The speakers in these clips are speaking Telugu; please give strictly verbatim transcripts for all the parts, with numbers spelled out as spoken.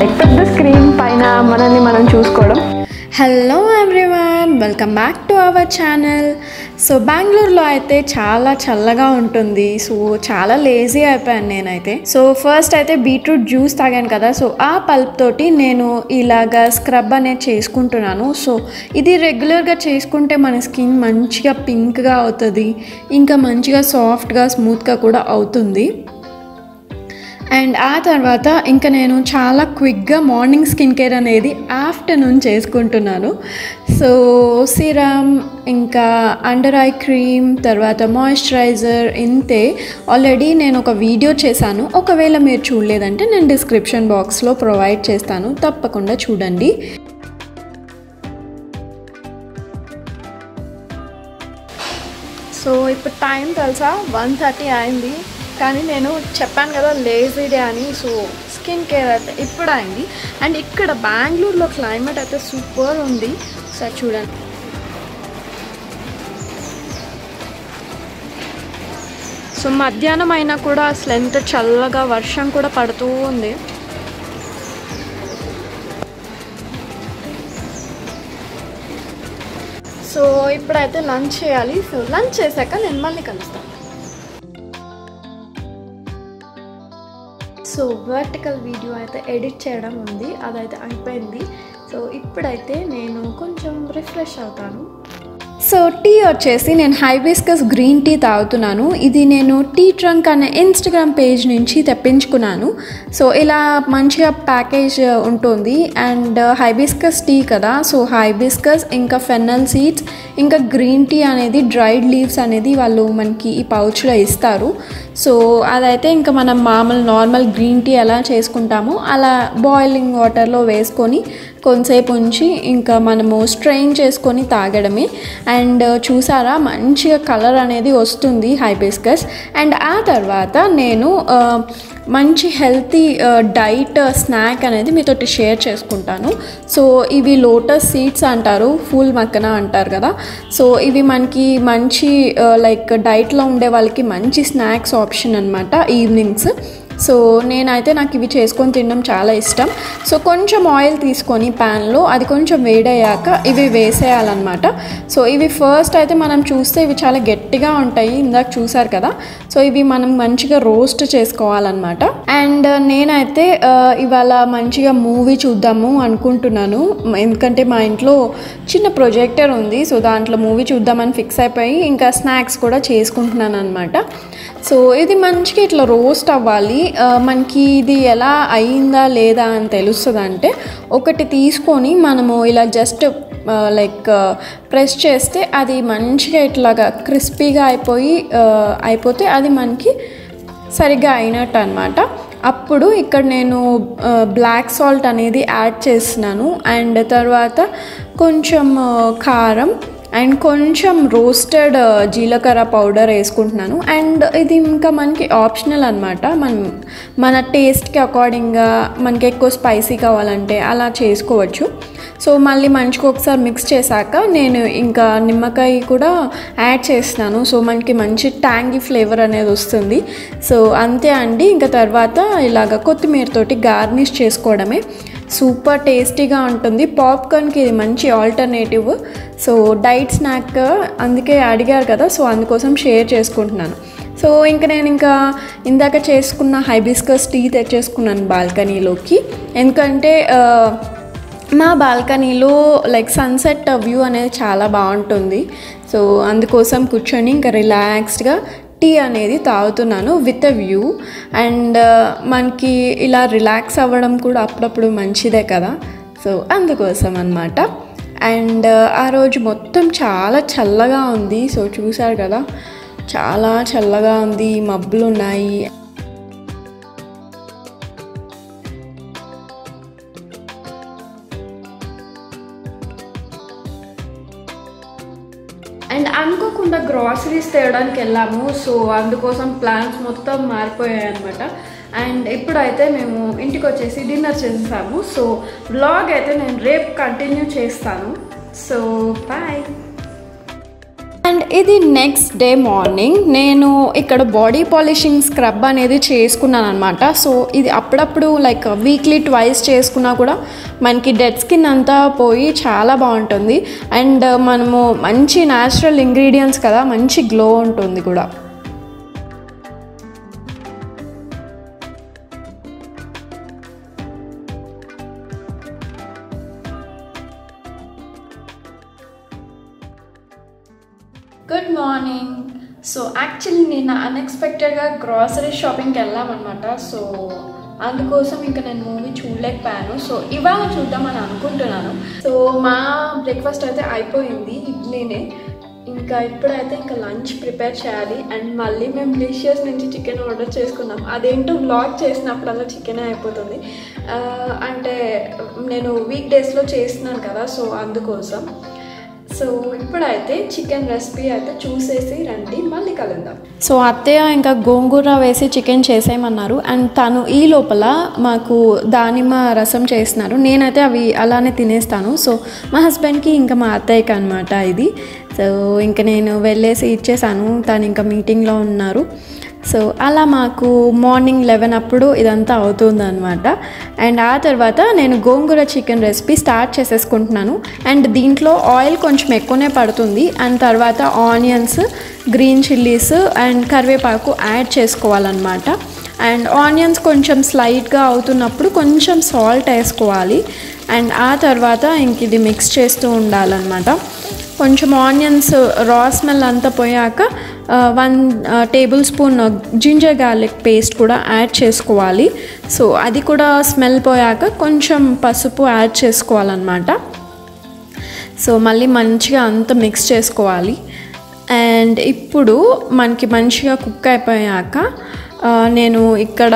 Except the screen paina manani manam chusukodam. Hello everyone, welcome back to our channel. So Bangalore lo aithe chala challaga untundi, so chala lazy ayipoyanu nenaithe. So first aithe beetroot juice taganu kada, so aa pulp toti nenu ilaga scrub ane cheskuntunanu. So idi regular ga cheskunte mana skin manchiga pink ga avutadi, inka manchiga soft ga smooth ga kuda avutundi. And ఆ తర్వాత ఇంకా నేను చాలా క్విక్గా మార్నింగ్ స్కిన్ కేర్ అనేది ఆఫ్టర్నూన్ చేసుకుంటున్నాను. సో సిరమ్ ఇంకా అండర్ ఐ క్రీమ్ తర్వాత మాయిశ్చరైజర్ ఇంతే. ఆల్రెడీ నేను ఒక వీడియో చేశాను, ఒకవేళ మీరు చూడలేదంటే నేను డిస్క్రిప్షన్ బాక్స్లో ప్రొవైడ్ చేస్తాను, తప్పకుండా చూడండి. సో ఇప్పుడు టైం తెలుసా వన్ థర్టీ అయింది, కానీ నేను చెప్పాను కదా లేజీ డే అని. సో స్కిన్ కేర్ అయితే ఇప్పుడు అయింది. అండ్ ఇక్కడ బెంగళూరులో క్లైమేట్ అయితే సూపర్ ఉంది, సార్ చూడండి. సో మధ్యాహ్నం అయినా కూడా అసలు ఎంత చల్లగా వర్షం కూడా పడుతూ ఉంది. సో ఇప్పుడైతే లంచ్ చేయాలి. సో లంచ్ చేశాక నేను మళ్ళీ కలుస్తాను. సో వర్టికల్ వీడియో అయితే ఎడిట్ చేయడం ఉంది, అదైతే అయిపోయింది. సో ఇప్పుడైతే నేను కొంచెం రిఫ్రెష్ అవుతాను. సో టీ వచ్చేసి నేను హైబిస్కస్ గ్రీన్ టీ తాగుతున్నాను. ఇది నేను టీ ట్రంక్ అనే ఇన్స్టాగ్రామ్ పేజ్ నుంచి తెప్పించుకున్నాను. సో ఇలా మంచిగా ప్యాకేజ్ ఉంటుంది. అండ్ హైబిస్కస్ టీ కదా, సో హైబిస్కస్ ఇంకా ఫెన్నల్ సీడ్స్ ఇంకా గ్రీన్ టీ అనేది డ్రైడ్ లీవ్స్ అనేది వాళ్ళు మనకి ఈ పౌచ్లో ఇస్తారు. సో అదైతే ఇంకా మనం మామూలు నార్మల్ గ్రీన్ టీ ఎలా చేసుకుంటామో అలా బాయిలింగ్ వాటర్లో వేసుకొని కొంతసేపు ఉంచి ఇంకా మనము స్ట్రెయిన్ చేసుకొని తాగడమే. అండ్ చూసారా మంచిగా కలర్ అనేది వస్తుంది హైబిస్కస్. అండ్ ఆ తర్వాత నేను మంచి హెల్తీ డైట్ స్నాక్ అనేది మీతోటి షేర్ చేసుకుంటాను. సో ఇవి లోటస్ సీడ్స్ అంటారు, ఫూల్ మక్కన అంటారు కదా. సో ఇవి మనకి మంచి లైక్ డైట్లో ఉండే వాళ్ళకి మంచి స్నాక్స్ ఆప్షన్ అనమాట ఈవినింగ్స్. సో నేనైతే నాకు ఇవి చేసుకొని తినడం చాలా ఇష్టం. సో కొంచెం ఆయిల్ తీసుకొని ప్యాన్లో అది కొంచెం వేడయ్యాక ఇవి వేసేయాలన్నమాట. సో ఇవి ఫస్ట్ అయితే మనం చూస్తే ఇవి చాలా గట్టిగా ఉంటాయి, ఇందాక చూసారు కదా. సో ఇవి మనం మంచిగా రోస్ట్ చేసుకోవాలన్నమాట. అండ్ నేనైతే ఇవాళ మంచిగా మూవీ చూద్దాము అనుకుంటున్నాను, ఎందుకంటే మా ఇంట్లో చిన్న ప్రొజెక్టర్ ఉంది. సో దాంట్లో మూవీ చూద్దామని ఫిక్స్ అయిపోయి ఇంకా స్నాక్స్ కూడా చేసుకుంటున్నాను అనమాట. సో ఇది మంచిగా ఇట్లా రోస్ట్ అవ్వాలి. మనకి ఇది ఎలా అయిందా లేదా అని తెలుస్తుంది అంటే ఒకటి తీసుకొని మనము ఇలా జస్ట్ లైక్ ప్రెస్ చేస్తే అది మంచిగా ఇట్లాగా క్రిస్పీగా అయిపోయి అయిపోతే అది మనకి సరిగ్గా అయినట్టు అనమాట. అప్పుడు ఇక్కడ నేను బ్లాక్ సాల్ట్ అనేది యాడ్ చేస్తున్నాను. అండ్ తర్వాత కొంచెం కారం అండ్ కొంచెం రోస్టెడ్ జీలకర్ర పౌడర్ వేసుకుంటున్నాను. అండ్ ఇది ఇంకా మనకి ఆప్షనల్ అనమాట, మనం మన టేస్ట్కి అకార్డింగ్గా మనకి ఎక్కువ స్పైసీ కావాలంటే అలా చేసుకోవచ్చు. సో మళ్ళీ మంచిగా ఒకసారి మిక్స్ చేశాక నేను ఇంకా నిమ్మకాయ కూడా యాడ్ చేస్తున్నాను. సో మనకి మంచి ట్యాంగీ ఫ్లేవర్ అనేది వస్తుంది. సో అంతే అండి, ఇంకా తర్వాత ఇలాగ కొత్తిమీరతోటి గార్నిష్ చేసుకోవడమే. సూపర్ టేస్టీగా ఉంటుంది, పాప్కార్న్కి ఇది మంచి ఆల్టర్నేటివ్. సో డైట్ స్నాక్ అందుకే అడిగారు కదా, సో అందుకోసం షేర్ చేసుకుంటున్నాను. సో ఇంకా నేను ఇంకా ఇందాక చేసుకున్న హైబిస్కస్ టీ తెచ్చేసుకున్నాను బాల్కనీలోకి, ఎందుకంటే మా బాల్కనీలో లైక్ సన్సెట్ వ్యూ అనేది చాలా బాగుంటుంది. సో అందుకోసం కూర్చొని ఇంకా రిలాక్స్డ్గా టీ అనేది తాగుతున్నాను విత్ వ్యూ. అండ్ మనకి ఇలా రిలాక్స్ అవ్వడం కూడా అప్పుడప్పుడు మంచిదే కదా, సో అందుకోసం అన్నమాట. అండ్ ఆ రోజు మొత్తం చాలా చల్లగా ఉంది. సో చూసారు కదా చాలా చల్లగా ఉంది, మబ్బులు ఉన్నాయి. అండ్ అనుకోకుండా గ్రాసరీస్ తేయడానికి వెళ్ళాము. సో అందుకోసం ప్లాన్స్ మొత్తం మారిపోయాయి అన్నమాట. And इपड़ाइते मैं इंटी डिनर चेसामु सो व्लॉग अयिते नेनु रेप कंटिन्यू चेस्तानु सो बाय। And इदी नेक्स्ट डे मॉर्निंग नेनु इक्कड़ बॉडी पॉलिशिंग स्क्रब अनेदी चेसुकुन्नानु अन्नमाट सो इदी अप्पडप्पुडु लाइक वीकली ट्वाइस चेसुकुन्ना कूडा मनकी डेड स्किन अंता पोयि चाला बागुंटुंदी अंड मनमु मंची नेचुरल इंग्रेडिएंट्स कदा मंची ग्लो उंटुंदी कूडा। गुड मार्निंग सो एक्चुअली नेनु अनएक्सपेक्टेड गा ग्रोसरी शॉपिंग वेल्लामन्नमाट सो अंदुकोसम इंका नेनु मूवी चूडलेकपोयानु सो इवाल चूद्दामनि अनुकुंटुन्नानु सो मा ब्रेकफास्ट अयिते अयिपोयिंदी इड्लीने इंका इप्पुडैते इंका लंच प्रिपेर चेयाली अंड मल्ली मेम डिलिशियस नुंचि चिकन आर्डर चेसुकुन्नाम अदेंटो व्लॉग चेसिनप्पुडल्ला चिकन अयिपोतुंदी अंटे नेनु वीक डेस लो चेस्तुन्नानु कदा सो अंदुकोसम सो इपड़े चिकेन रेसिपी अच्छे चूसे रही मल्ल कल सो अत्या इंका गोंगूर वैसी चिकेन चेसेमन्नारू अंड तुम यू दानिम रसम चेस्तुन्नारू नेन अभी अलाने तिनेस्तानु सो मा हस्बैंड की इंका मा अत्तय्यकी अन्नमाट इदी सो इंका नेनु वेल्लेसी इच्चेसानु तानु इंका मीटिंग लो उन्नारू सो अला माकु మార్నింగ్ eleven అప్పుడు ఇదంతా అవుతుందన్నమాట అండ్ ఆ తర్వాత నేను గోంగూర చికెన్ రెసిపీ స్టార్ట్ చేసేసుకుంటున్నాను అండ్ దీంట్లో ఆయిల్ కొంచెం ఎక్కువనే పడుతుంది అండ్ తర్వాత ఆనియన్స్ గ్రీన్ చిల్లీస్ అండ్ కరివేపాకు యాడ్ చేసుకోవాలన్నమాట అండ్ ఆనియన్స్ కొంచెం స్లైట్ గా అవుతున్నప్పుడు కొంచెం సాల్ట్ వేసుకోవాలి అండ్ ఆ తర్వాత ఇంక ఇది మిక్స్ చేస్తూ ఉండాలన్నమాట కొంచెం ఆనియన్స్ రా స్మెల్ అంతా పోయాక one tablespoon ginger garlic paste కూడా యాడ్ చేసుకోవాలి సో అది కూడా స్మెల్ పోయాక కొంచెం పసుపు యాడ్ చేసుకోవాలన్నమాట సో మళ్ళీ మంచిగా అంత మిక్స్ చేసుకోవాలి అండ్ ఇప్పుడు మనకి మంచిగా కుక్ అయిపోయాక నేను ఇక్కడ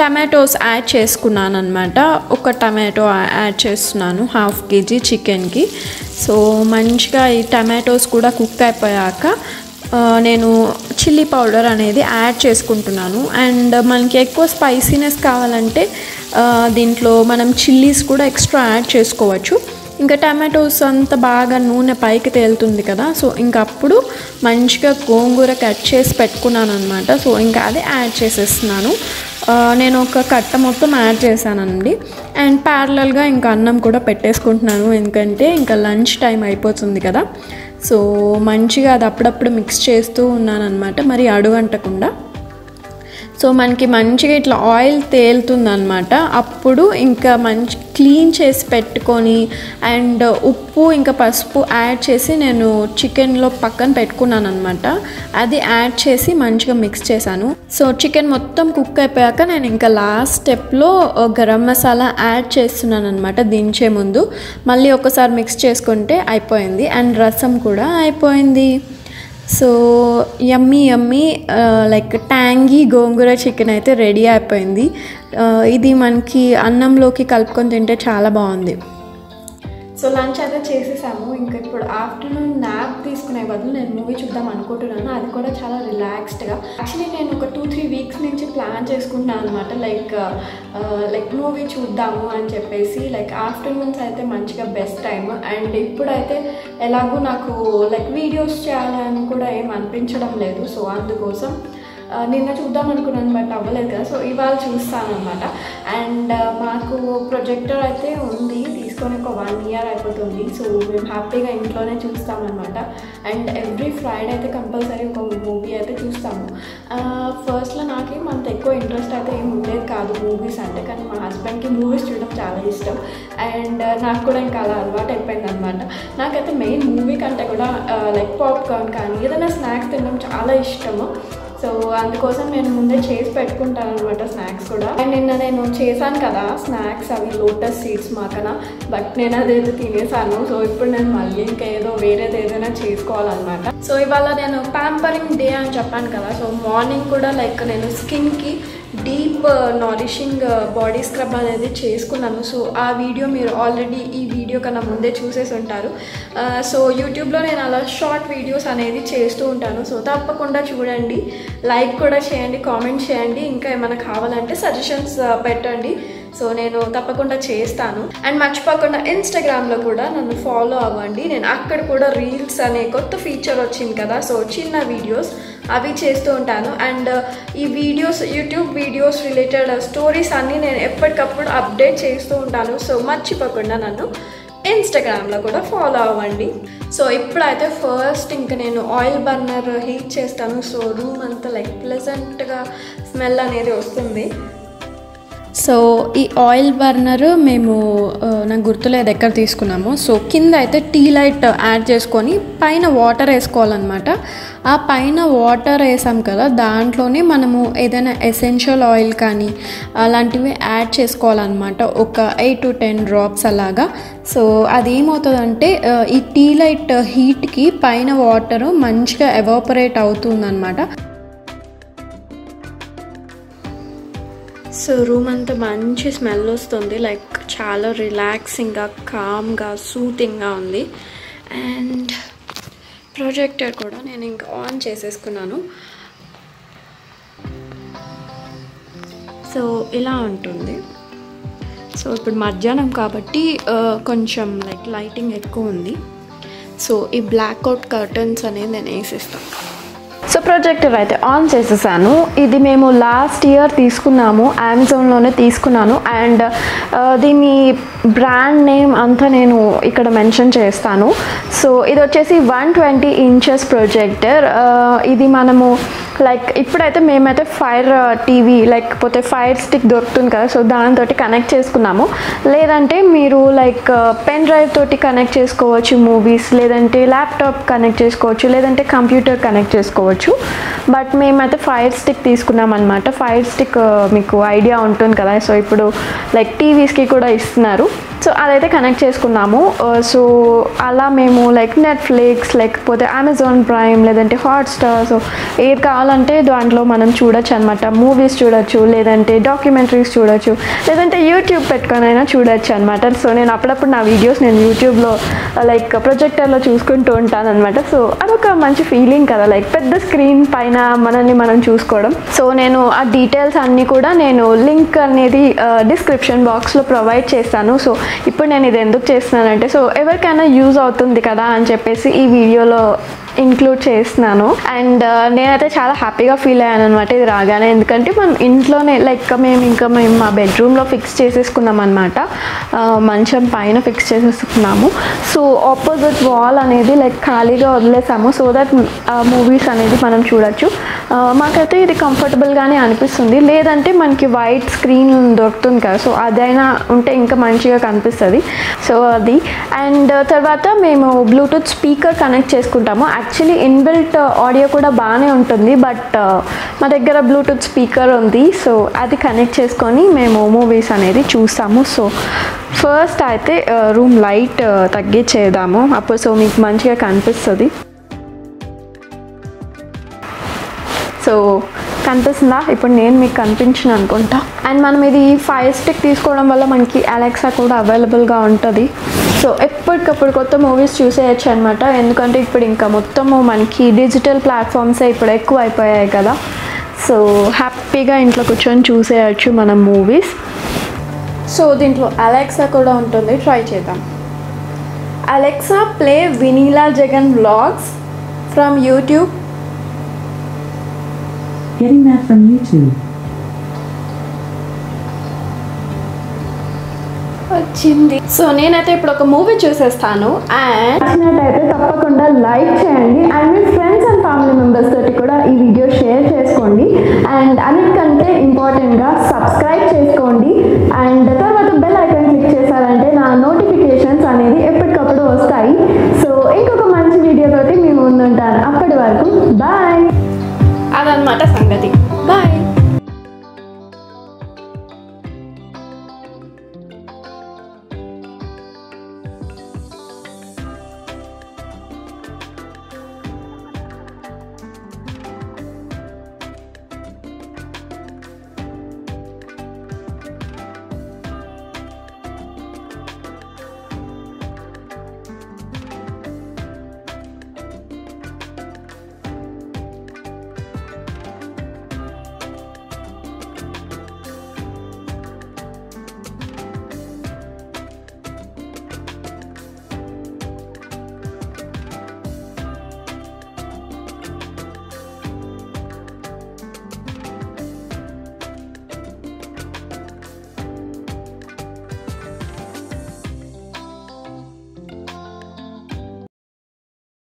టమాటోస్ యాడ్ చేసుకున్నాను అన్నమాట ఒక టమాటో యాడ్ చేస్తున్నాను హాఫ్ కేజీ చికెన్కి సో మంచిగా ఈ టమాటోస్ కూడా కుక్ అయిపోయాక నేను చిల్లీ పౌడర్ అనేది యాడ్ చేసుకుంటున్నాను అండ్ మనకి ఎక్కువ స్పైసీనెస్ కావాలంటే దీంట్లో మనం చిల్లీస్ కూడా ఎక్స్ట్రా యాడ్ చేసుకోవచ్చు ఇంకా టమాటోస్ అంత బాగా నూనె పైకి తేలుతుంది కదా సో ఇంకా అప్పుడు మంచిగా గోంగూర కట్ చేసి పెట్టుకున్నాను అన్నమాట సో ఇంకా అది యాడ్ చేసేస్తున్నాను నేను ఒక కట్ట మొత్తం యాడ్ చేశానండి అండ్ ప్యారలల్గా ఇంకా అన్నం కూడా పెట్టేసుకుంటున్నాను ఎందుకంటే ఇంకా లంచ్ టైం అయిపోతుంది కదా సో మంచిగా అది అప్పుడప్పుడు మిక్స్ చేస్తూ ఉన్నాను అన్నమాట మరి అడుగంటకుండా సో మనకి మంచిగా ఇట్లా ఆయిల్ తేలుతుందన్నమాట అప్పుడు ఇంకా మంచి క్లీన్ చేసి పెట్టుకొని అండ్ ఉప్పు ఇంకా పసుపు యాడ్ చేసి నేను చికెన్లో పక్కన పెట్టుకున్నాను అన్నమాట అది యాడ్ చేసి మంచిగా మిక్స్ చేశాను సో చికెన్ మొత్తం కుక్ అయిపోయాక నేను ఇంకా లాస్ట్ స్టెప్లో గరం మసాలా యాడ్ చేస్తున్నాను అన్నమాట దించే ముందు మళ్ళీ ఒకసారి మిక్స్ చేసుకుంటే అయిపోయింది అండ్ రసం కూడా అయిపోయింది so yummy yummy like tangy gongura chicken అయితే రెడీ అయిపోయింది ఇది మనకి అన్నంలోకి కలుపుకొని తింటే చాలా బాగుంది సో లంచ్ అయితే చేసేసాము ఇంకా ఇప్పుడు ఆఫ్టర్నూన్ నాప్ తీసుకునే బదులు నేను మూవీ చూద్దాం అనుకుంటున్నాను అది కూడా చాలా రిలాక్స్డ్గా యాక్చువల్లీ నేను ఒక టూ త్రీ వీక్స్ నుంచి ప్లాన్ చేసుకుంటున్నాను అనమాట లైక్ లైక్ మూవీ చూద్దాము అని చెప్పేసి లైక్ ఆఫ్టర్నూన్స్ అయితే మంచిగా బెస్ట్ టైం అండ్ ఇప్పుడైతే ఎలాగో నాకు లైక్ వీడియోస్ చేయాలని కూడా ఏం అనిపించడం లేదు సో అందుకోసం నిన్న చూద్దాం అనుకున్నాను బట్ అవ్వలేదు కదా సో ఇవాళ చూస్తాను అనమాట అండ్ మాకు ప్రొజెక్టర్ అయితే ఉంది తీసుకొని ఒక వన్ ఇయర్ అయిపోతుంది సో మేము హ్యాపీగా ఇంట్లోనే చూస్తామన్నమాట అండ్ ఎవ్రీ ఫ్రైడే అయితే కంపల్సరీ ఒక మూవీ అయితే చూస్తాము ఫస్ట్లో నాకేం అంత ఎక్కువ ఇంట్రెస్ట్ అయితే ఏం ఉండేది కాదు మూవీస్ అంటే కానీ మా హస్బెండ్కి మూవీస్ చూడడం చాలా ఇష్టం అండ్ నాకు కూడా ఇంకా అలా అలవాటు అయిపోయింది అనమాట నాకైతే మెయిన్ మూవీ కంటే కూడా లైక్ పాప్కార్న్ కానీ ఏదైనా స్నాక్స్ తినడం చాలా ఇష్టము సో అందుకోసం నేను ముందే చేసి పెట్టుకుంటాను అనమాట స్నాక్స్ కూడా అండ్ నిన్న నేను చేశాను కదా స్నాక్స్ అవి లోటస్ సీడ్స్ మాకన బట్ నేను అదేదో తినేసాను సో ఇప్పుడు నేను మళ్ళీ ఇంకా ఏదో వేరేది ఏదైనా చేసుకోవాలన్నమాట సో ఇవాళ నేను ప్యాంపరింగ్ డే అని చెప్పాను కదా సో మార్నింగ్ కూడా లైక్ నేను స్కిన్కి deep nourishing body scrub అనేది చేసుకున్నాను. సో ఆ వీడియో మీరు ఆల్రెడీ ఈ వీడియో కన్నా ముందే చూసేసి ఉంటారు. సో యూట్యూబ్లో నేను అలా షార్ట్ వీడియోస్ అనేది చేస్తూ ఉంటాను. సో తప్పకుండా చూడండి, లైక్ కూడా చేయండి, కామెంట్ చేయండి, ఇంకా ఏమైనా కావాలంటే సజెషన్స్ పెట్టండి. సో నేను తప్పకుండా చేస్తాను. అండ్ మర్చిపోకుండా ఇన్స్టాగ్రామ్లో కూడా నన్ను ఫాలో అవ్వండి. నేను అక్కడ కూడా రీల్స్ అనే కొత్త ఫీచర్ వచ్చింది కదా, సో చిన్న వీడియోస్ అవి చేస్తూ ఉంటాను. అండ్ ఈ videos YouTube videos related stories అన్నీ నేను ఎప్పటికప్పుడు అప్డేట్ చేస్తూ ఉంటాను. సో మర్చిపోకుండా నన్ను ఇన్స్టాగ్రామ్లో కూడా ఫాలో అవ్వండి. సో ఇప్పుడైతే ఫస్ట్ ఇంకా నేను ఆయిల్ బర్నర్ హీట్ చేస్తాను. సో రూమ్ అంతా లైక్ ప్లెజెంట్గా స్మెల్ అనేది వస్తుంది. సో ఈ ఆయిల్ బర్నర్ మేము నాకు గుర్తులేదు ఎక్కడ తీసుకున్నాము. సో కింద అయితే టీ లైట్ యాడ్ చేసుకొని పైన వాటర్ వేసుకోవాలన్నమాట. ఆ పైన వాటర్ వేసాం కదా, దాంట్లోనే మనము ఏదైనా ఎసెన్షియల్ ఆయిల్ కానీ అలాంటివి యాడ్ చేసుకోవాలన్నమాట, ఒక ఎయిట్ టు టెన్ డ్రాప్స్ అలాగా. సో అదేమవుతుందంటే ఈ టీ లైట్ హీట్కి పైన వాటరు మంచిగా ఎవాపరేట్ అవుతుందన్నమాట. సో రూమ్ అంతా మంచి స్మెల్ వస్తుంది, లైక్ చాలా రిలాక్సింగ్గా కామ్గా సూతింగ్గా ఉంది. అండ్ ప్రొజెక్టర్ కూడా నేను ఇంకా ఆన్ చేసేసుకున్నాను. సో ఇలా ఉంటుంది. సో ఇప్పుడు మధ్యాహ్నం కాబట్టి కొంచెం లైక్ లైటింగ్ ఎక్కువ ఉంది. సో ఈ బ్లాక్అవుట్ కర్టన్స్ అనేది నేను వేసేస్తాను. సో ప్రొజెక్టర్ అయితే ఆన్ చేసేసాను. ఇది మేము లాస్ట్ ఇయర్ తీసుకున్నాము, అమెజాన్లోనే తీసుకున్నాను. అండ్ దీని బ్రాండ్ నేమ్ అంతా నేను ఇక్కడ మెన్షన్ చేస్తాను. సో ఇది వచ్చేసి వన్ ట్వంటీ ఇంచెస్ ప్రొజెక్టర్. ఇది మనము లైక్ ఇప్పుడైతే మేమైతే ఫైర్ టీవీ లేకపోతే ఫైర్ స్టిక్ దొరుకుతుంది కదా, సో దానితో కనెక్ట్ చేసుకున్నాము. లేదంటే మీరు లైక్ పెన్ డ్రైవ్ తోటి కనెక్ట్ చేసుకోవచ్చు మూవీస్, లేదంటే ల్యాప్టాప్ కనెక్ట్ చేసుకోవచ్చు, లేదంటే కంప్యూటర్ కనెక్ట్ చేసుకోవచ్చు. బట్ మేమైతే ఫైర్ స్టిక్ తీసుకున్నాం అనమాట. ఫైర్ స్టిక్ మీకు ఐడియా ఉంటుంది కదా, సో ఇప్పుడు లైక్ టీవీస్కి కూడా ఇస్తున్నారు. సో అదైతే కనెక్ట్ చేసుకున్నాము. సో అలా మేము లైక్ నెట్ఫ్లిక్స్ లేకపోతే అమెజాన్ ప్రైమ్ లేదంటే హాట్స్టార్, సో ఏది కావాలంటే దాంట్లో మనం చూడొచ్చు అనమాట. మూవీస్ చూడొచ్చు, లేదంటే డాక్యుమెంటరీస్ చూడొచ్చు, లేదంటే యూట్యూబ్ పెట్టుకొనైనా చూడొచ్చు అనమాట. సో నేను అప్పుడప్పుడు నా వీడియోస్ నేను యూట్యూబ్లో లైక్ ప్రొజెక్టర్లో చూసుకుంటూ ఉంటాను అనమాట. సో అదొక మంచి ఫీలింగ్ కదా, లైక్ పెద్ద స్క్రీన్ పైన మనల్ని మనం చూసుకోవడం. సో నేను ఆ డీటెయిల్స్ అన్నీ కూడా నేను లింక్ అనేది డిస్క్రిప్షన్ బాక్స్లో ప్రొవైడ్ చేస్తాను. సో ఇప్పుడు నేను ఇది ఎందుకు చేస్తున్నానంటే, సో ఎవరికైనా యూజ్ అవుతుంది కదా అని చెప్పేసి ఈ వీడియోలో ఇంక్లూడ్ చేస్తున్నాను. అండ్ నేనైతే చాలా హ్యాపీగా ఫీల్ అయ్యాను అనమాట ఇది రాగానే. ఎందుకంటే మనం ఇంట్లోనే లైక్ మేము ఇంకా మేము మా బెడ్రూమ్లో ఫిక్స్ చేసేసుకున్నాం అనమాట, మంచం పైన ఫిక్స్ చేసేసుకున్నాము. సో ఆపోజిట్ వాల్ అనేది లైక్ ఖాళీగా వదిలేసాము, సో దట్ మూవీస్ అనేది మనం చూడొచ్చు. మాకైతే ఇది కంఫర్టబుల్గానే అనిపిస్తుంది. లేదంటే మనకి వైట్ స్క్రీన్ దొరుకుతుంది కదా, సో అదైనా ఉంటే ఇంకా మంచిగా కనిపిస్తుంది. సో అది. అండ్ తర్వాత మేము బ్లూటూత్ స్పీకర్ కనెక్ట్ చేసుకుంటాము. యాక్చువల్లీ ఇన్బిల్ట్ ఆడియో కూడా బాగానే ఉంటుంది, బట్ మా దగ్గర బ్లూటూత్ స్పీకర్ ఉంది. సో అది కనెక్ట్ చేసుకొని మేము మూవీస్ అనేది చూస్తాము. సో ఫస్ట్ అయితే రూమ్ లైట్ తగ్గించేద్దాము, అప్పుడు సో మీకు మంచిగా కనిపిస్తుంది. సో కనిపిస్తుందా? ఇప్పుడు నేను మీకు కనిపించిన అనుకుంటా. అండ్ మనం ఇది ఫైర్ స్టిక్ తీసుకోవడం వల్ల మనకి అలెక్సా కూడా అవైలబుల్గా ఉంటుంది. సో ఎప్పటికప్పుడు కొత్త మూవీస్ చూసేయచ్చు అనమాట. ఎందుకంటే ఇప్పుడు ఇంకా మొత్తము మనకి డిజిటల్ ప్లాట్ఫామ్సే ఇప్పుడు ఎక్కువ అయిపోయాయి కదా, సో హ్యాపీగా ఇంట్లో కూర్చొని చూసేయచ్చు మనం మూవీస్. సో దీంట్లో అలెక్సా కూడా ఉంటుంది, ట్రై చేద్దాం. Alexa play Vineela Jagan vlogs from YouTube. Getting that from YouTube. వచ్చింది. సో నేనైతే ఇప్పుడు ఒక మూవీ చూసేస్తాను. అండ్ నచ్చినట్టయితే తప్పకుండా లైక్ చేయండి. అండ్ మీ ఫ్రెండ్స్ అండ్ ఫ్యామిలీ మెంబర్స్ తోటి కూడా ఈ వీడియో షేర్ చేసుకోండి. అండ్ అన్నిటికంటే ఇంపార్టెంట్గా సబ్స్క్రైబ్ చేసుకోండి. అండ్ తర్వాత బెల్ ఐకాన్ క్లిక్ చేశారంటే నా నోటిఫికేషన్స్ అనేది ఎప్పటికప్పుడు వస్తాయి. సో ఇంకొక మంచి వీడియోతోటి మీ ముందుంటాను. అప్పటి వరకు బాయ్. అదనమాట సంగతి.